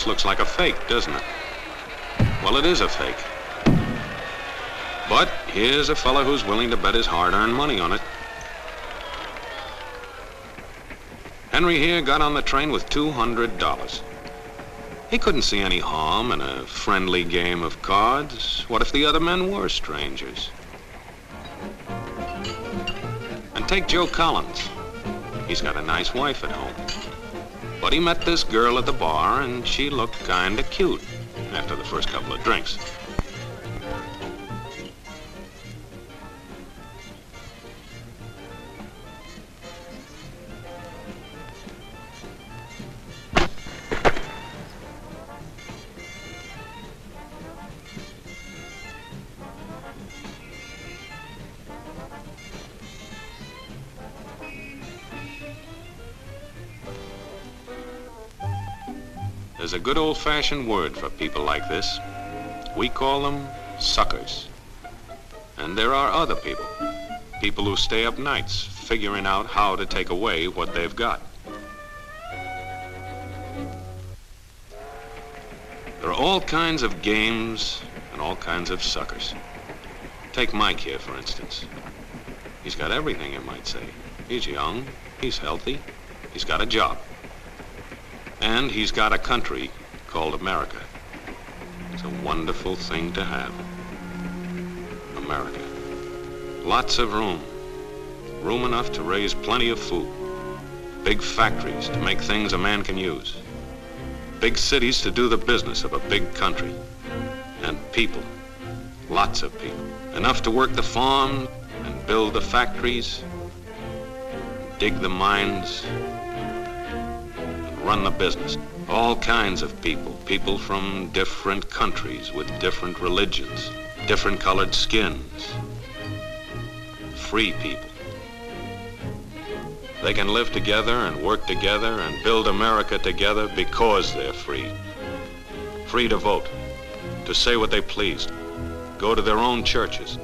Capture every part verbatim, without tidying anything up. This looks like a fake, doesn't it? Well, it is a fake. But here's a fellow who's willing to bet his hard-earned money on it. Henry here got on the train with two hundred dollars. He couldn't see any harm in a friendly game of cards. What if the other men were strangers? And take Joe Collins. He's got a nice wife at home. But he met this girl at the bar, and she looked kind of cute after the first couple of drinks. There's a good old-fashioned word for people like this. We call them suckers. And there are other people, people who stay up nights figuring out how to take away what they've got. There are all kinds of games and all kinds of suckers. Take Mike here, for instance. He's got everything, you might say. He's young, he's healthy, he's got a job. And he's got a country called America. It's a wonderful thing to have. America. Lots of room. Room enough to raise plenty of food. Big factories to make things a man can use. Big cities to do the business of a big country. And people. Lots of people. Enough to work the farm and build the factories, dig the mines, run the business. All kinds of people, people from different countries with different religions, different colored skins, free people. They can live together and work together and build America together because they're free. Free to vote, to say what they please, go to their own churches,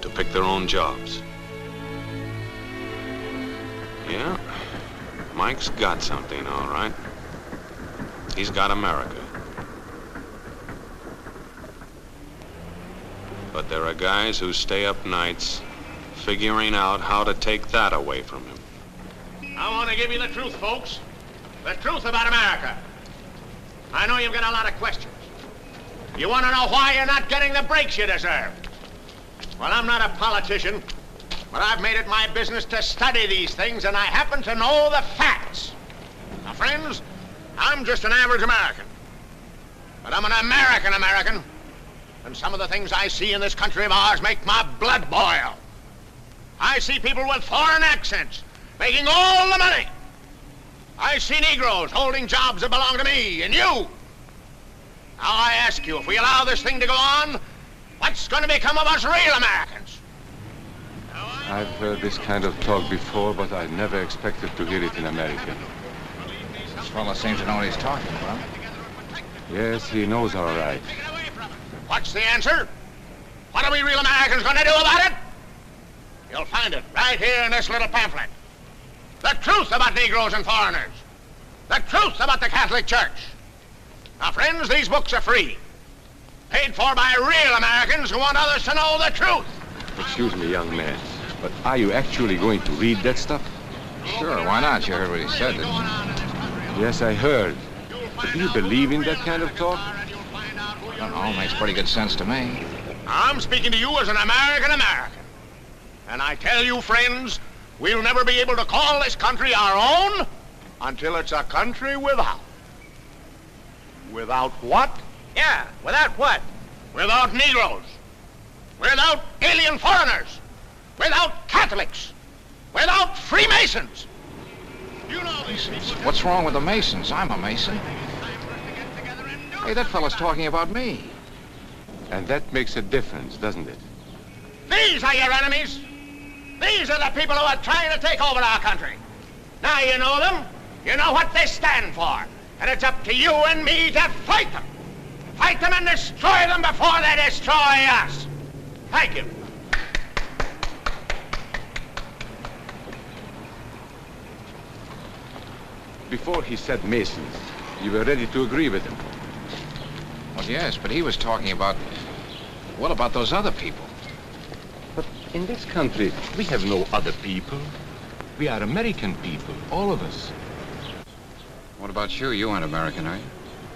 to pick their own jobs. Yeah, Mike's got something, all right. He's got America. But there are guys who stay up nights figuring out how to take that away from him. I want to give you the truth, folks. The truth about America. I know you've got a lot of questions. You want to know why you're not getting the breaks you deserve? Well, I'm not a politician. But I've made it my business to study these things, and I happen to know the facts. Now, friends, I'm just an average American. But I'm an American-American, and some of the things I see in this country of ours make my blood boil. I see people with foreign accents making all the money. I see Negroes holding jobs that belong to me and you. Now, I ask you, if we allow this thing to go on, what's going to become of us real Americans? I've heard this kind of talk before, but I never expected to hear it in America. This fellow seems to know what he's talking about. Yes, he knows all right. What's the answer? What are we real Americans going to do about it? You'll find it right here in this little pamphlet. The truth about Negroes and foreigners. The truth about the Catholic Church. Now, friends, these books are free. Paid for by real Americans who want others to know the truth. Excuse me, young man, but are you actually going to read that stuff? Sure, why not? You heard what he said, didn't you? Yes, I heard. But do you believe in that kind of talk? I don't know. Makes pretty good sense to me. I'm speaking to you as an American-American. And I tell you, friends, we'll never be able to call this country our own until it's a country without. Without what? Yeah, without what? Without Negroes. Without alien foreigners, without Catholics, without Freemasons. You know these people. What's wrong with the Masons? I'm a Mason. Hey, that fellow's talking about me. And that makes a difference, doesn't it? These are your enemies. These are the people who are trying to take over our country. Now you know them. You know what they stand for. And it's up to you and me to fight them. Fight them and destroy them before they destroy us. Thank you. Before he said Masons, you were ready to agree with him. Well, yes, but he was talking about... What about those other people? But in this country, we have no other people. We are American people, all of us. What about you? You aren't American, are you?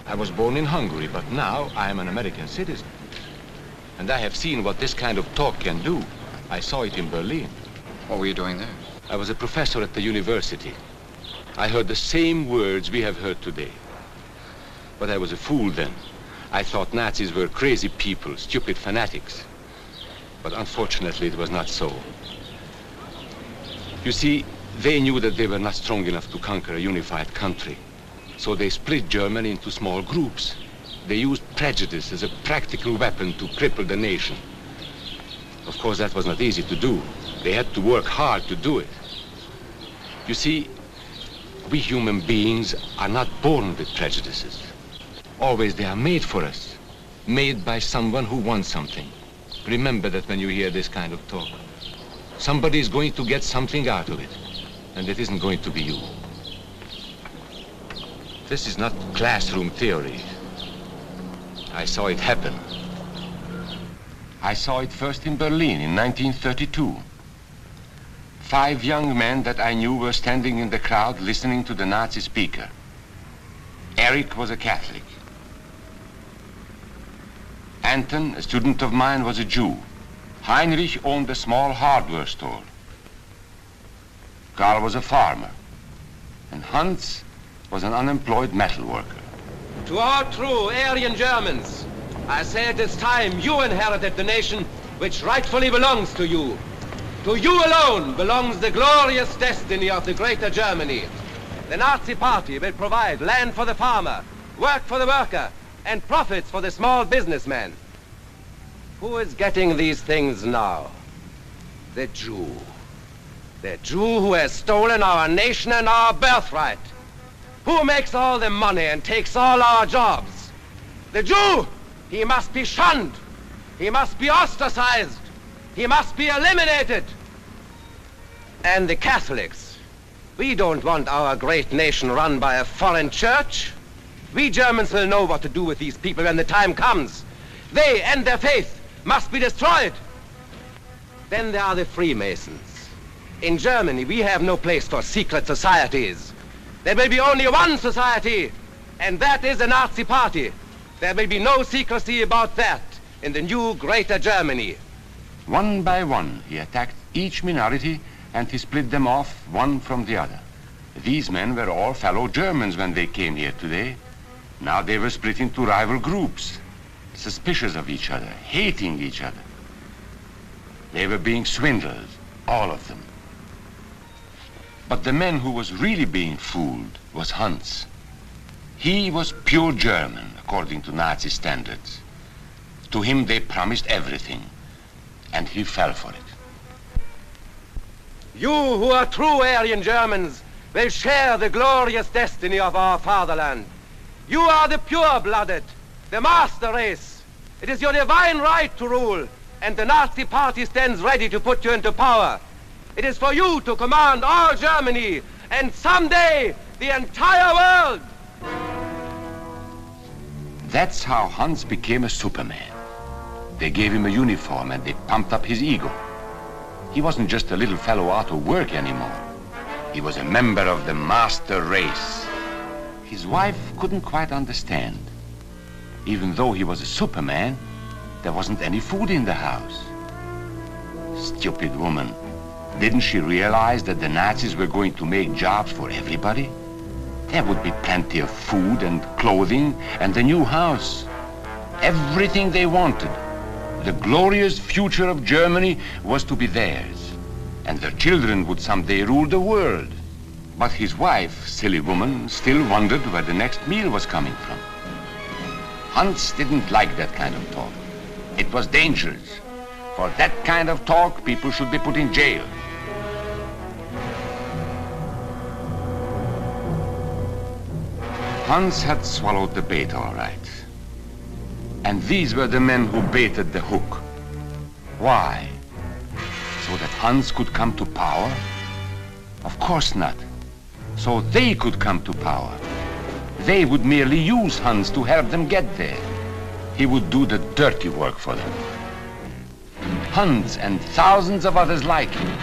I was born in Hungary, but now I am an American citizen. And I have seen what this kind of talk can do. I saw it in Berlin. What were you doing there? I was a professor at the university. I heard the same words we have heard today. But I was a fool then. I thought Nazis were crazy people, stupid fanatics. But unfortunately, it was not so. You see, they knew that they were not strong enough to conquer a unified country. So they split Germany into small groups. They used prejudice as a practical weapon to cripple the nation. Of course, that was not easy to do. They had to work hard to do it. You see, we human beings are not born with prejudices. Always they are made for us, made by someone who wants something. Remember that when you hear this kind of talk. Somebody is going to get something out of it, and it isn't going to be you. This is not classroom theory. I saw it happen. I saw it first in Berlin in nineteen thirty-two. Five young men that I knew were standing in the crowd listening to the Nazi speaker. Eric was a Catholic. Anton, a student of mine, was a Jew. Heinrich owned a small hardware store. Karl was a farmer. And Hans was an unemployed metal worker. To our true Aryan Germans, I say it is time you inherited the nation which rightfully belongs to you. To you alone belongs the glorious destiny of the greater Germany. The Nazi Party will provide land for the farmer, work for the worker, and profits for the small businessman. Who is getting these things now? The Jew. The Jew who has stolen our nation and our birthright. Who makes all the money and takes all our jobs? The Jew! He must be shunned. He must be ostracized. He must be eliminated. And the Catholics. We don't want our great nation run by a foreign church. We Germans will know what to do with these people when the time comes. They and their faith must be destroyed. Then there are the Freemasons. In Germany, we have no place for secret societies. There will be only one society, and that is the Nazi Party. There will be no secrecy about that in the new Greater Germany. One by one, he attacked each minority, and he split them off one from the other. These men were all fellow Germans when they came here today. Now they were split into rival groups, suspicious of each other, hating each other. They were being swindled, all of them. But the man who was really being fooled was Hans. He was pure German, according to Nazi standards. To him they promised everything, and he fell for it. You who are true Aryan Germans will share the glorious destiny of our fatherland. You are the pure-blooded, the master race. It is your divine right to rule, and the Nazi Party stands ready to put you into power. It is for you to command all Germany, and someday, the entire world! That's how Hans became a superman. They gave him a uniform and they pumped up his ego. He wasn't just a little fellow out of work anymore. He was a member of the master race. His wife couldn't quite understand. Even though he was a superman, there wasn't any food in the house. Stupid woman. Didn't she realize that the Nazis were going to make jobs for everybody? There would be plenty of food and clothing and a new house. Everything they wanted. The glorious future of Germany was to be theirs. And their children would someday rule the world. But his wife, silly woman, still wondered where the next meal was coming from. Hans didn't like that kind of talk. It was dangerous. For that kind of talk, people should be put in jail. Hans had swallowed the bait, all right. And these were the men who baited the hook. Why? So that Hans could come to power? Of course not. so they could come to power. They would merely use Hans to help them get there. He would do the dirty work for them. Hans and thousands of others like him,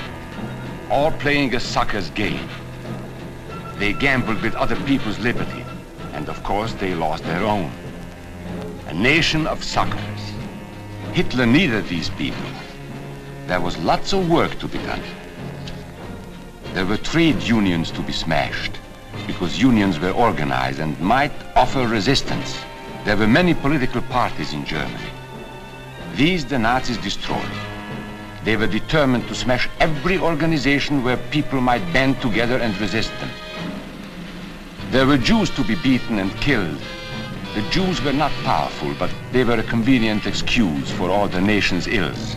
all playing a sucker's game. They gambled with other people's liberty, and of course they lost their own. A nation of suckers. Hitler needed these people. There was lots of work to be done. There were trade unions to be smashed, because unions were organized and might offer resistance. There were many political parties in Germany. These the Nazis destroyed. They were determined to smash every organization where people might band together and resist them. There were Jews to be beaten and killed. The Jews were not powerful, but they were a convenient excuse for all the nation's ills.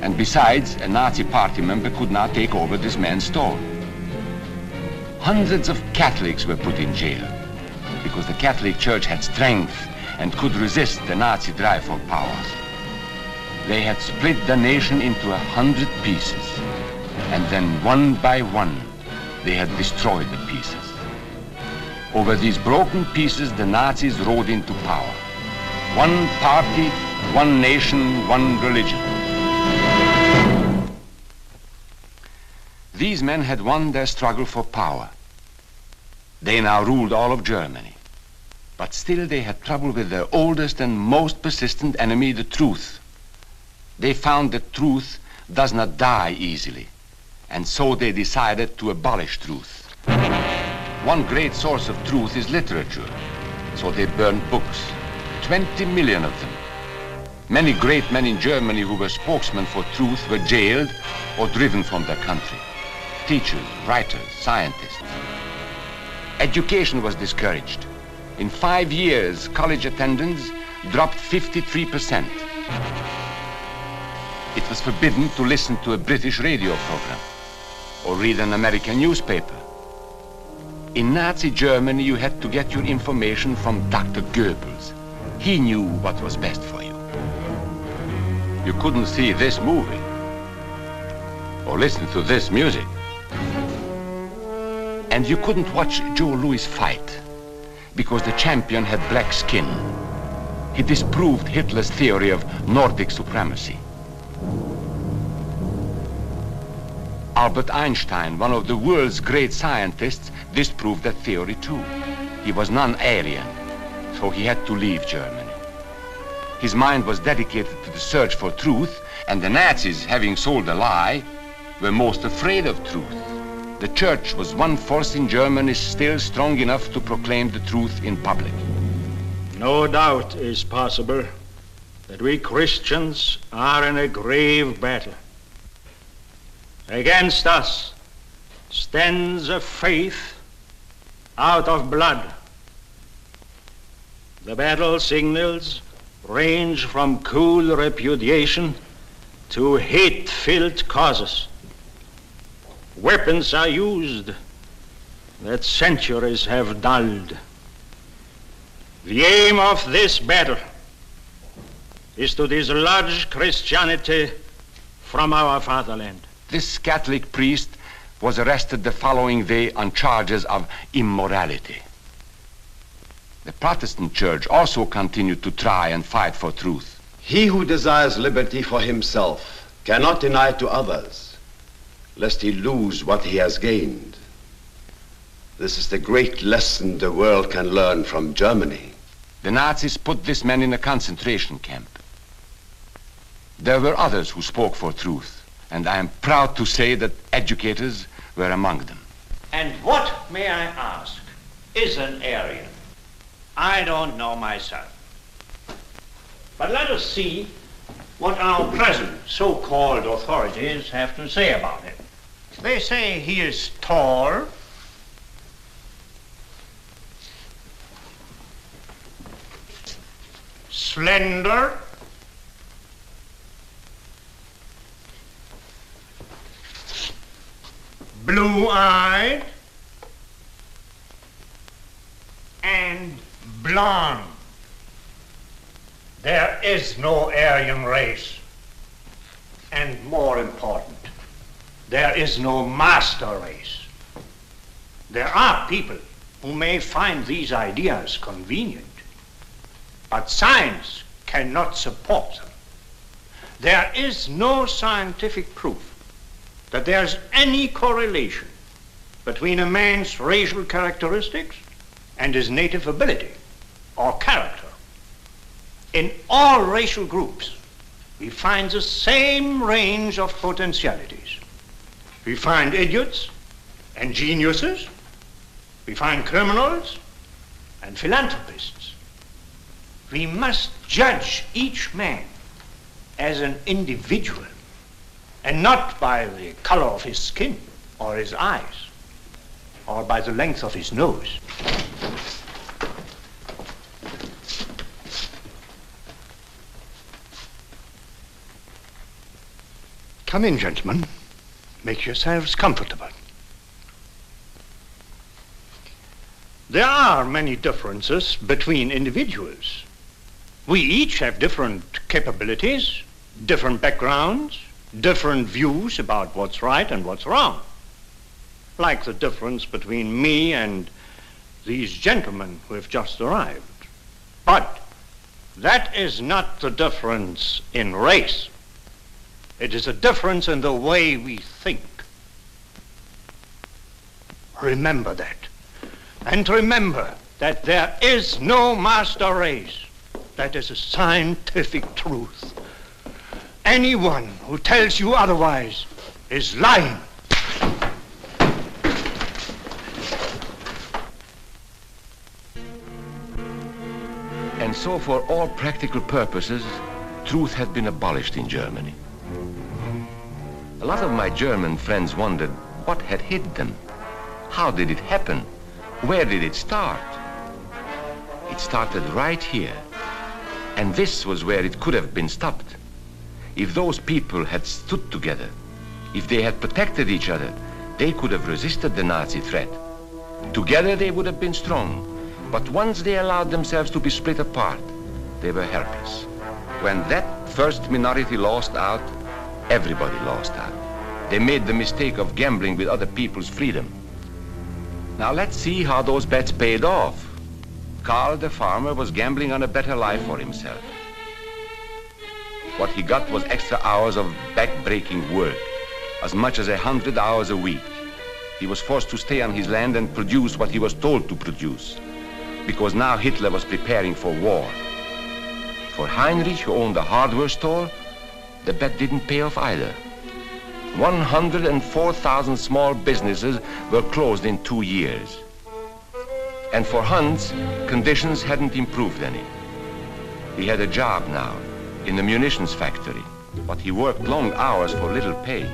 And besides, a Nazi party member could not take over this man's store. Hundreds of Catholics were put in jail because the Catholic Church had strength and could resist the Nazi drive for power. They had split the nation into a hundred pieces, and then one by one, they had destroyed the pieces. Over these broken pieces, the Nazis rode into power. One party, one nation, one religion. These men had won their struggle for power. They now ruled all of Germany. But still they had trouble with their oldest and most persistent enemy, the truth. They found that truth does not die easily, and so they decided to abolish truth. One great source of truth is literature, so they burned books, twenty million of them. Many great men in Germany who were spokesmen for truth were jailed or driven from their country. Teachers, writers, scientists. Education was discouraged. In five years, college attendance dropped fifty-three percent. It was forbidden to listen to a British radio program or read an American newspaper. In Nazi Germany, you had to get your information from Doctor Goebbels. He knew what was best for you. You couldn't see this movie or listen to this music. And you couldn't watch Joe Louis fight because the champion had black skin. He disproved Hitler's theory of Nordic supremacy. Albert Einstein, one of the world's great scientists, disproved that theory too. He was non-Aryan, so he had to leave Germany. His mind was dedicated to the search for truth, and the Nazis, having sold a lie, were most afraid of truth. The church was one force in Germany still strong enough to proclaim the truth in public. No doubt is possible that we Christians are in a grave battle. Against us stands a faith out of blood. The battle signals range from cool repudiation to hate-filled causes. Weapons are used that centuries have dulled. The aim of this battle is to dislodge Christianity from our fatherland. This Catholic priest was arrested the following day on charges of immorality. The Protestant Church also continued to try and fight for truth. He who desires liberty for himself cannot deny it to others, lest he lose what he has gained. This is the great lesson the world can learn from Germany. The Nazis put this man in a concentration camp. There were others who spoke for truth, and I am proud to say that educators were among them. And what, may I ask, is an Aryan? I don't know myself. But let us see what our present so-called authorities have to say about him. They say he is tall, slender, blue-eyed, and blonde. There is no Aryan race. And more important, there is no master race. There are people who may find these ideas convenient, but science cannot support them. There is no scientific proof that there is any correlation between a man's racial characteristics and his native ability or character. In all racial groups, we find the same range of potentialities. We find idiots and geniuses. We find criminals and philanthropists. We must judge each man as an individual and not by the color of his skin or his eyes or by the length of his nose. Come in, gentlemen. Make yourselves comfortable. There are many differences between individuals. We each have different capabilities, different backgrounds, different views about what's right and what's wrong. Like the difference between me and these gentlemen who have just arrived. But that is not the difference in race. It is a difference in the way we think. Remember that. And remember that there is no master race. That is a scientific truth. Anyone who tells you otherwise is lying. And so for all practical purposes, truth had been abolished in Germany. A lot of my German friends wondered what had hid them. How did it happen? Where did it start? It started right here. And this was where it could have been stopped. If those people had stood together, if they had protected each other, they could have resisted the Nazi threat. Together they would have been strong. But once they allowed themselves to be split apart, they were helpless. When that first minority lost out, everybody lost out. They made the mistake of gambling with other people's freedom. Now let's see how those bets paid off. Karl the farmer was gambling on a better life for himself. What he got was extra hours of back-breaking work, as much as a hundred hours a week. He was forced to stay on his land and produce what he was told to produce, because now Hitler was preparing for war. For Heinrich, who owned a hardware store, the bet didn't pay off either. one hundred four thousand small businesses were closed in two years. And for Hans, conditions hadn't improved any. He had a job now, in the munitions factory, but he worked long hours for little pay.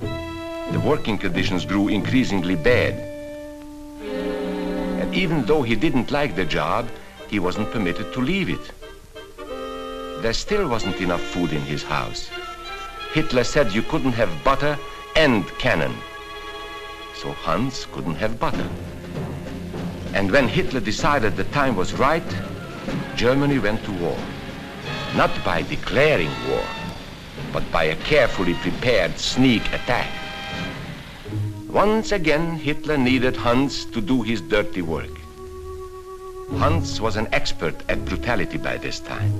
The working conditions grew increasingly bad. And even though he didn't like the job, he wasn't permitted to leave it. There still wasn't enough food in his house. Hitler said you couldn't have butter and cannon. So Hans couldn't have butter. And when Hitler decided the time was right, Germany went to war. Not by declaring war, but by a carefully prepared sneak attack. Once again, Hitler needed Hans to do his dirty work. Hans was an expert at brutality by this time.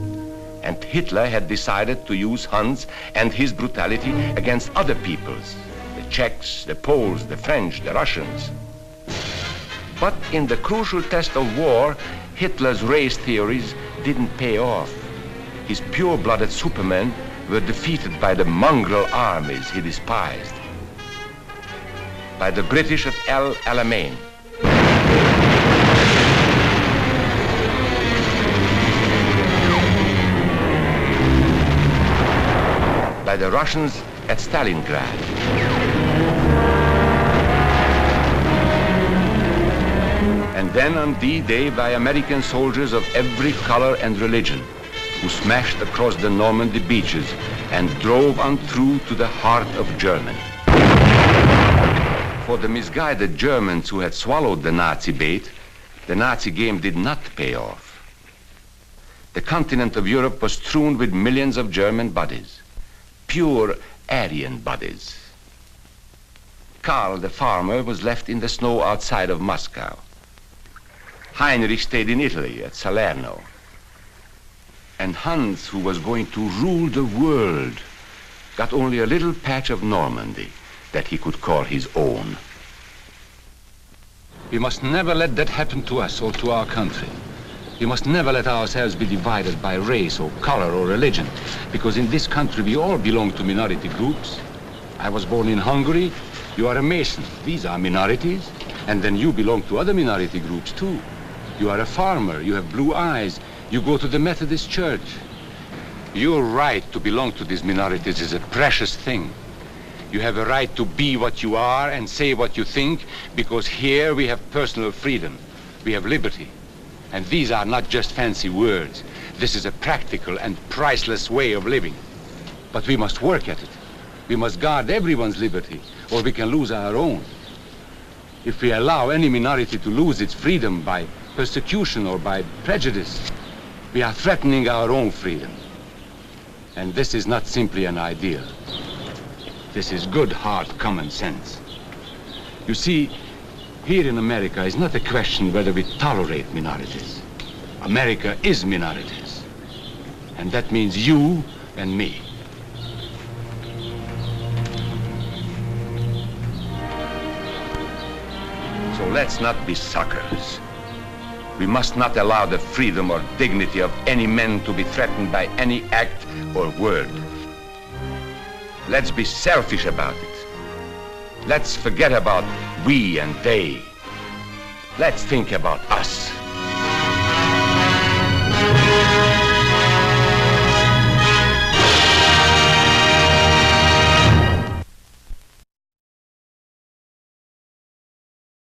And Hitler had decided to use Hans and his brutality against other peoples, the Czechs, the Poles, the French, the Russians. But in the crucial test of war, Hitler's race theories didn't pay off. His pure-blooded supermen were defeated by the mongrel armies he despised, by the British of El Alamein. By the Russians at Stalingrad. And then on D Day by American soldiers of every color and religion who smashed across the Normandy beaches and drove on through to the heart of Germany. For the misguided Germans who had swallowed the Nazi bait, the Nazi game did not pay off. The continent of Europe was strewn with millions of German bodies. Pure Aryan bodies. Karl, the farmer, was left in the snow outside of Moscow. Heinrich stayed in Italy, at Salerno. And Hans, who was going to rule the world, got only a little patch of Normandy that he could call his own. We must never let that happen to us or to our country. We must never let ourselves be divided by race or color or religion, because in this country we all belong to minority groups. I was born in Hungary, you are a Mason, these are minorities, and then you belong to other minority groups too. You are a farmer, you have blue eyes, you go to the Methodist Church. Your right to belong to these minorities is a precious thing. You have a right to be what you are and say what you think, because here we have personal freedom, we have liberty. And these are not just fancy words. This is a practical and priceless way of living. But we must work at it. We must guard everyone's liberty, or we can lose our own. If we allow any minority to lose its freedom by persecution or by prejudice, we are threatening our own freedom. And this is not simply an ideal. This is good, hard common sense. You see, here in America, it's not a question whether we tolerate minorities. America is minorities. And that means you and me. So let's not be suckers. We must not allow the freedom or dignity of any man to be threatened by any act or word. Let's be selfish about it. Let's forget about we and they. Let's think about us.